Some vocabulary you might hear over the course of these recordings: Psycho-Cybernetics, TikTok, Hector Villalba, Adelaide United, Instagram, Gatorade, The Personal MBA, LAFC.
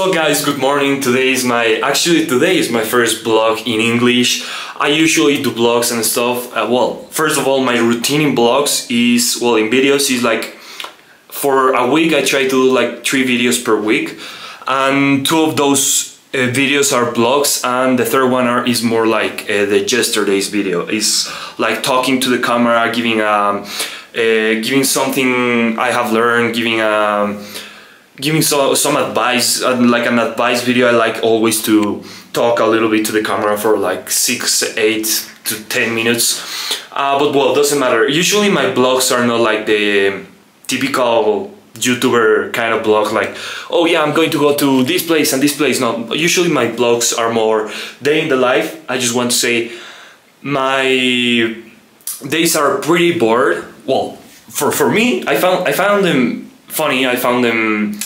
So guys, good morning. Today is my first blog in English. I usually do blogs and stuff. Well, first of all, my routine in blogs is, well, in videos is like for a week I try to do like 3 videos per week, and 2 of those videos are blogs, and the third one is more like the yesterday's video. It's like talking to the camera, giving something I have learned, giving some advice, like an advice video. I like always to talk a little bit to the camera for like 6, 8 to 10 minutes, but well, doesn't matter. Usually my blogs are not like the typical YouTuber kind of blog, like, oh yeah, I'm going to go to this place and this place. No, usually my blogs are more day in the life. I just want to say my days are pretty bored. Well, for me, I found them funny. I found them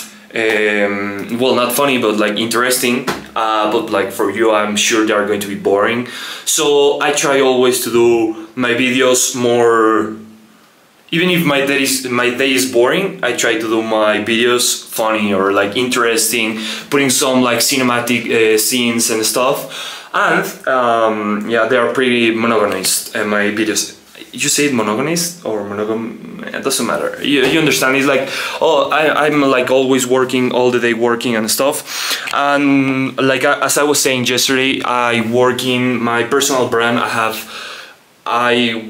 well, not funny, but like interesting, but like for you, I'm sure they are going to be boring. So I try always to do my videos more, even if my day is boring, I try to do my videos funny or like interesting, putting some like cinematic scenes and stuff. And yeah, they are pretty monogamous, my videos. You say it monogamous or monogam? It doesn't matter. You understand? It's like, oh, I'm like always working, all the day working and stuff. And like as I was saying yesterday, I work in my personal brand. My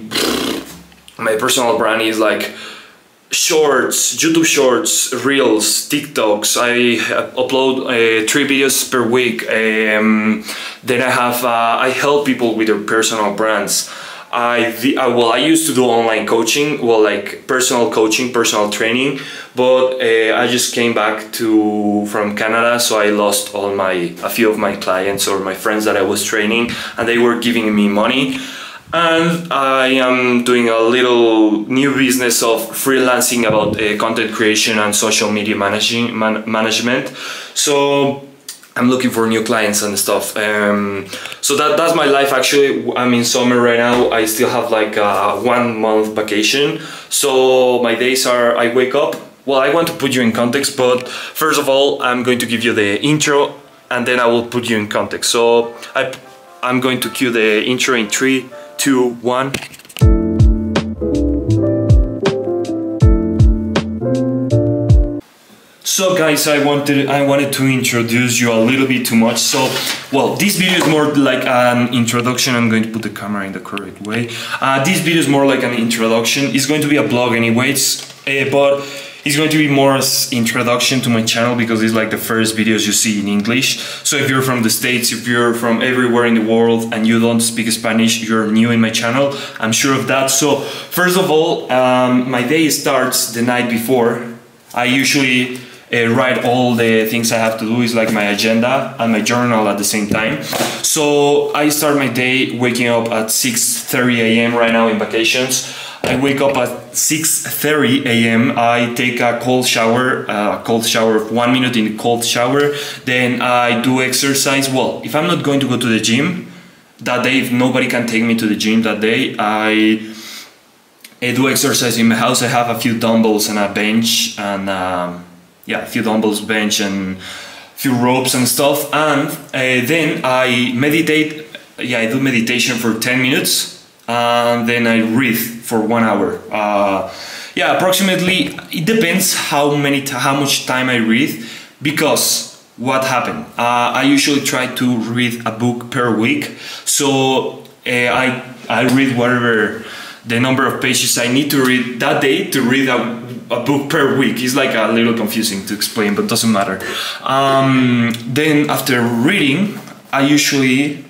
personal brand is like shorts, YouTube shorts, reels, TikToks. I upload 3 videos per week. Then I help people with their personal brands. I used to do online coaching, well, like personal coaching, personal training, but I just came back from Canada, so I lost a few of my clients or my friends that I was training, and they were giving me money. And I am doing a little new business of freelancing about content creation and social media management. So I'm looking for new clients and stuff. So that's my life. Actually, I'm in summer right now. I still have like a 1-month vacation. So my days are, I wake up. Well, I want to put you in context, but first of all, I'm going to give you the intro and then I will put you in context. So I'm going to cue the intro in 3, 2, 1. So guys, I wanted to introduce you a little bit too much. So, well, this video is more like an introduction. I'm going to put the camera in the correct way. This video is more like an introduction. It's going to be a blog anyways, but it's going to be more as introduction to my channel, because it's like the first videos you see in English. So if you're from the States, if you're from everywhere in the world and you don't speak Spanish, you're new in my channel, I'm sure of that. So first of all, my day starts the night before. I usually write all the things I have to do. Is like my agenda and my journal at the same time. So I start my day waking up at 6:30 a.m. right now in vacations. I wake up at 6:30 a.m. I take a cold shower of 1 minute in the cold shower. Then I do exercise. Well, if I'm not going to go to the gym that day, if nobody can take me to the gym that day, I do exercise in my house. I have a few dumbbells and a bench, and yeah, a few dumbbells, bench, and a few ropes and stuff. And then I meditate. Yeah, I do meditation for 10 minutes. And then I read for 1 hour. Yeah, approximately, it depends how much time I read, because what happened? I usually try to read a book per week. So I read whatever the number of pages I need to read that day to read a book per week. It's like a little confusing to explain, but doesn't matter. Then after reading, I usually,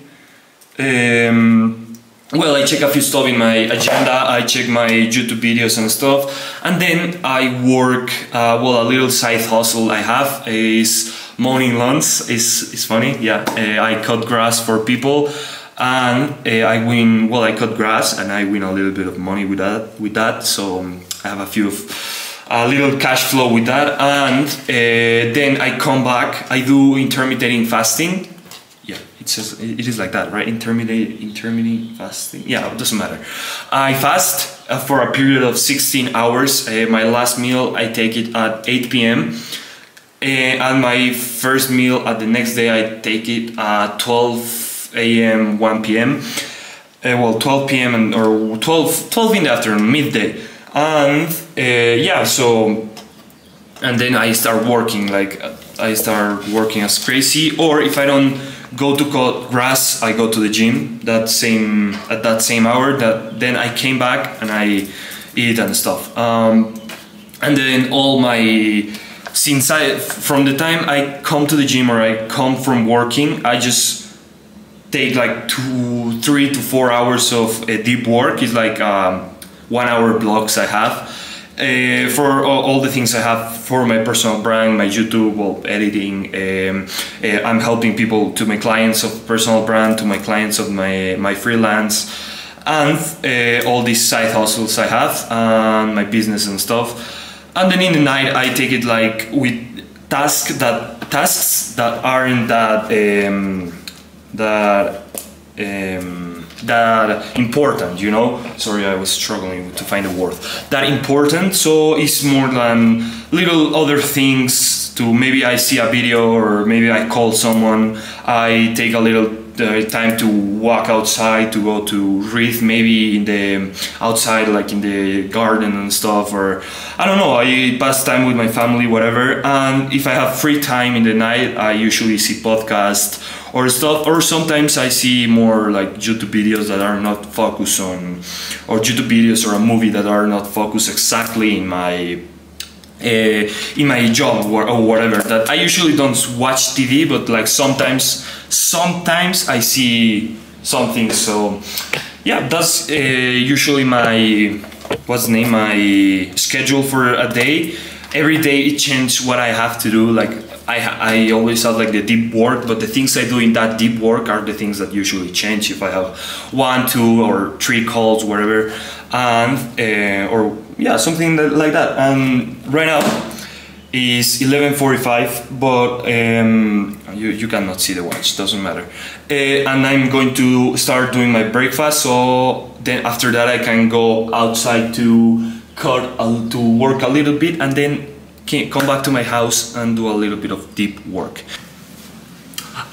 well, I check a few stuff in my agenda. I check my YouTube videos and stuff. And then I work, well, a little side hustle I have is mowing lawns. It's funny, yeah. I cut grass for people. And I cut grass and I win a little bit of money with that, so I have a little cash flow with that. And then I come back, I do intermittent fasting. Yeah, it is like that, right? Intermittent fasting. Yeah, it doesn't matter. I fast for a period of 16 hours. My last meal, I take it at 8 p.m. and my first meal at the next day, I take it at 12 a.m., 1 p.m., well, 12 p.m. and or 12 in the afternoon, midday, and yeah, so, and then I start working, like I start working as crazy, or if I don't go to cut grass, I go to the gym at that same hour. That then I came back and I eat and stuff. And then all my, since I, from the time I come to the gym or I come from working, I just take like 3 to 4 hours of deep work. It's like 1 hour blocks I have for all the things I have for my personal brand, my YouTube, well, editing. I'm helping people, to my clients of personal brand, to my clients of my freelance, and all these side hustles I have, and my business and stuff. And then in the night, I take it like with tasks that aren't that important, you know. Sorry, I was struggling to find a word. That important, so it's more than little other things. To maybe I see a video, or maybe I call someone. I take a little time to walk outside, to go to read maybe in the outside, like in the garden and stuff, or I don't know. I pass time with my family, whatever. And if I have free time in the night, I usually see podcasts or stuff, or sometimes I see more like YouTube videos that are not focused on, or YouTube videos or a movie that are not focused exactly in my job or whatever. That I usually don't watch TV, but like sometimes I see something. So yeah, that's usually my, what's the name, my schedule for a day. Every day it changes what I have to do. Like I always have like the deep work, but the things I do in that deep work are the things that usually change. If I have 1, 2, or 3 calls, whatever, and or yeah, something like that. And right now is 11:45, but you cannot see the watch, doesn't matter. And I'm going to start doing my breakfast, so then after that I can go outside to work a little bit, and then come back to my house and do a little bit of deep work.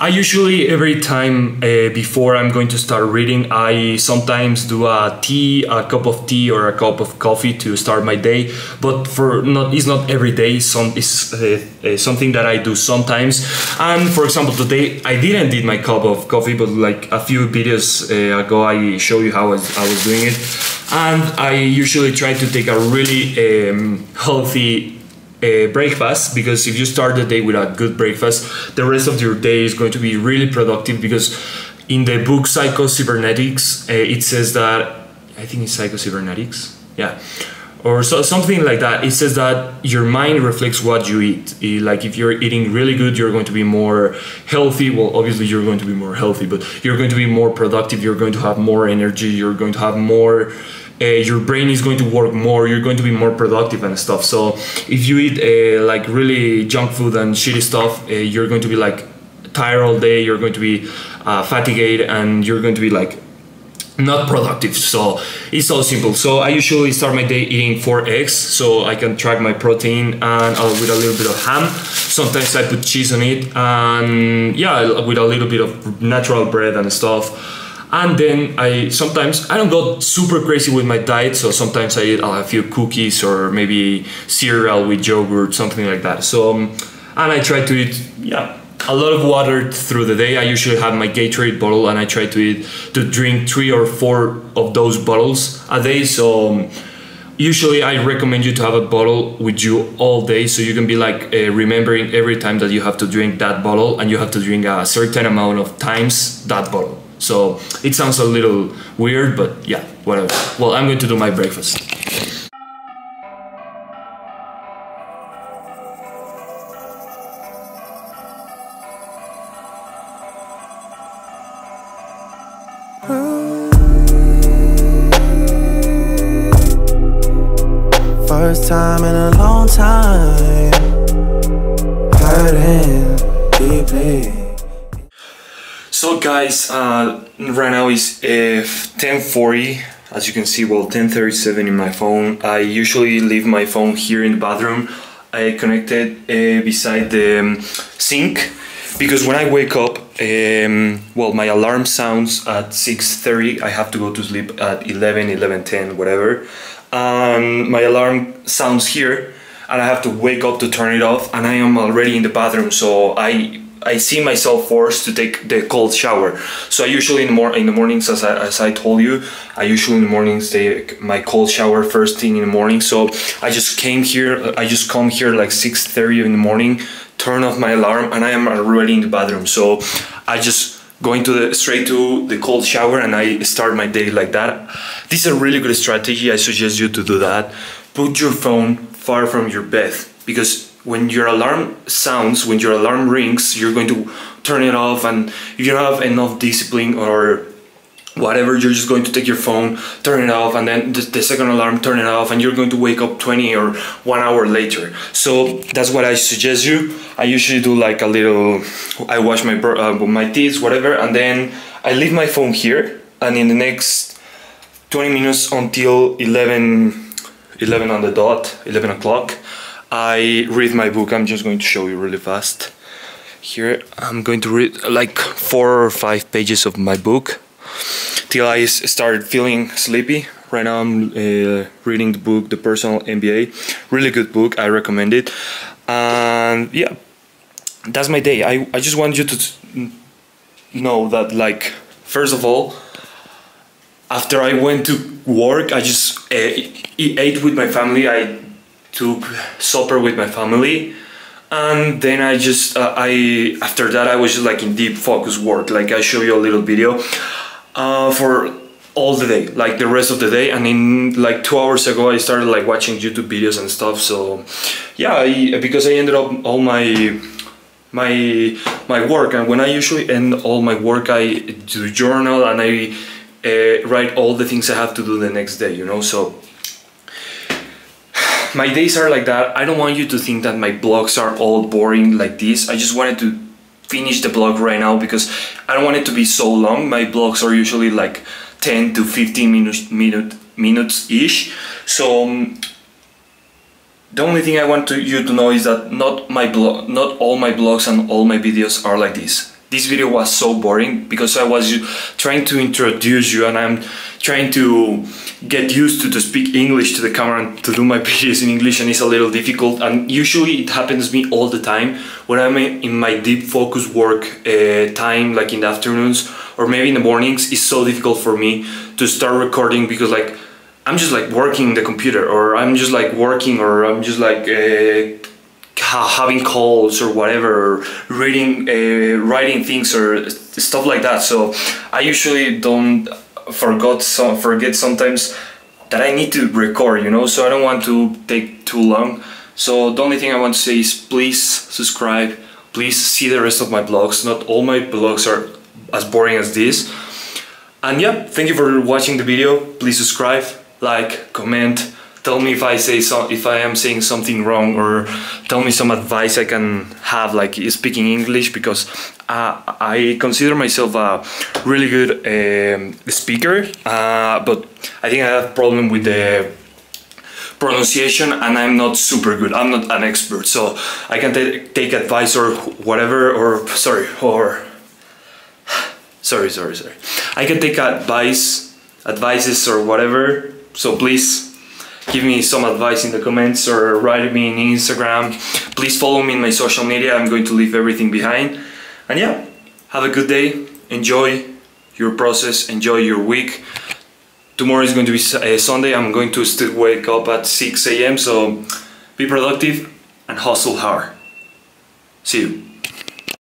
I usually, every time before I'm going to start reading, I sometimes do a cup of tea or a cup of coffee to start my day. But it's not every day. It's something that I do sometimes. And for example, today I didn't need my cup of coffee, but like a few videos ago, I show you how I was doing it. And I usually try to take a really healthy breakfast, because if you start the day with a good breakfast, the rest of your day is going to be really productive. Because in the book Psycho-Cybernetics, it says that, I think it's Psycho-Cybernetics, yeah, or so, something like that. It says that your mind reflects what you eat. Like if you're eating really good, you're going to be more healthy. Well, obviously you're going to be more healthy, but you're going to be more productive, you're going to have more energy, you're going to have more, your brain is going to work more, you're going to be more productive and stuff. So if you eat like really junk food and shitty stuff, you're going to be like tired all day, you're going to be fatigued, and you're going to be like not productive. So it's so simple. So I usually start my day eating 4 eggs, so I can track my protein, and with a little bit of ham. Sometimes I put cheese on it, and yeah, with a little bit of natural bread and stuff. And then sometimes I don't go super crazy with my diet, so sometimes I eat a few cookies or maybe cereal with yogurt, something like that. So, and I try to eat, yeah, a lot of water through the day. I usually have my Gatorade bottle, and I try to drink 3 or 4 of those bottles a day. So usually I recommend you to have a bottle with you all day, so you can be like remembering every time that you have to drink that bottle, and you have to drink a certain amount of times that bottle. So it sounds a little weird, but yeah, whatever. Well, I'm going to do my breakfast. First time in a long time, hurting deeply. So guys, right now is 10:40, as you can see, well, 10:37 in my phone. I usually leave my phone here in the bathroom, I connected beside the sink, because when I wake up, well, my alarm sounds at 6:30, I have to go to sleep at 11, 11:10, whatever, and my alarm sounds here, and I have to wake up to turn it off, and I am already in the bathroom, so I see myself forced to take the cold shower. So I usually in the mornings, as I told you, I usually in the mornings take my cold shower first thing in the morning. So I just come here like 6:30 in the morning, turn off my alarm, and I am already in the bathroom. So I just go straight to the cold shower, and I start my day like that. This is a really good strategy. I suggest you to do that. Put your phone far from your bed, because when your alarm rings, you're going to turn it off, and if you don't have enough discipline or whatever, you're just going to take your phone, turn it off, and then the second alarm, turn it off, and you're going to wake up 20 or 1 hour later. So that's what I suggest you. I usually do like a little, I wash my teeth, whatever, and then I leave my phone here, and in the next 20 minutes until 11 on the dot, 11 o'clock, I read my book. I'm just going to show you really fast. Here, I'm going to read like 4 or 5 pages of my book till I started feeling sleepy. Right now I'm reading the book, The Personal MBA. Really good book, I recommend it. And yeah, that's my day. I just want you to know that, like, first of all, after I went to work, I just ate with my family. I took supper with my family, and then I just after that I was just like in deep focus work, like I show you a little video for all the day, like the rest of the day, and in like 2 hours ago I started like watching YouTube videos and stuff. So yeah, because I ended up all my work, and when I usually end all my work, I do journal and I write all the things I have to do the next day, you know. So my days are like that. I don't want you to think that my blogs are all boring like this. I just wanted to finish the blog right now because I don't want it to be so long. My blogs are usually like 10 to 15 minutes-ish. So the only thing I want you to know is that not all my blogs and all my videos are like this. This video was so boring because I was trying to introduce you, and I'm trying to get used to speak English to the camera and to do my videos in English, and it's a little difficult, and usually it happens to me all the time when I'm in my deep focus work time, like in the afternoons or maybe in the mornings. It's so difficult for me to start recording because, like, I'm just like working the computer, or I'm just like working, or I'm just like having calls or whatever, or writing things or stuff like that. So I usually forget sometimes that I need to record, you know. So I don't want to take too long. So the only thing I want to say is please subscribe, please see the rest of my blogs. Not all my blogs are as boring as this. And yeah, thank you for watching the video. Please subscribe, like, comment. Tell me if I am saying something wrong, or tell me some advice I can have, like speaking English, because I consider myself a really good speaker, but I think I have a problem with the pronunciation, and I'm not super good. I'm not an expert, so I can take advice or whatever, sorry. I can take advices or whatever. So please, give me some advice in the comments, or write me in Instagram. Please follow me in my social media. I'm going to leave everything behind. And yeah, have a good day. Enjoy your process. Enjoy your week. Tomorrow is going to be Sunday. I'm going to still wake up at 6 a.m. So be productive and hustle hard. See you.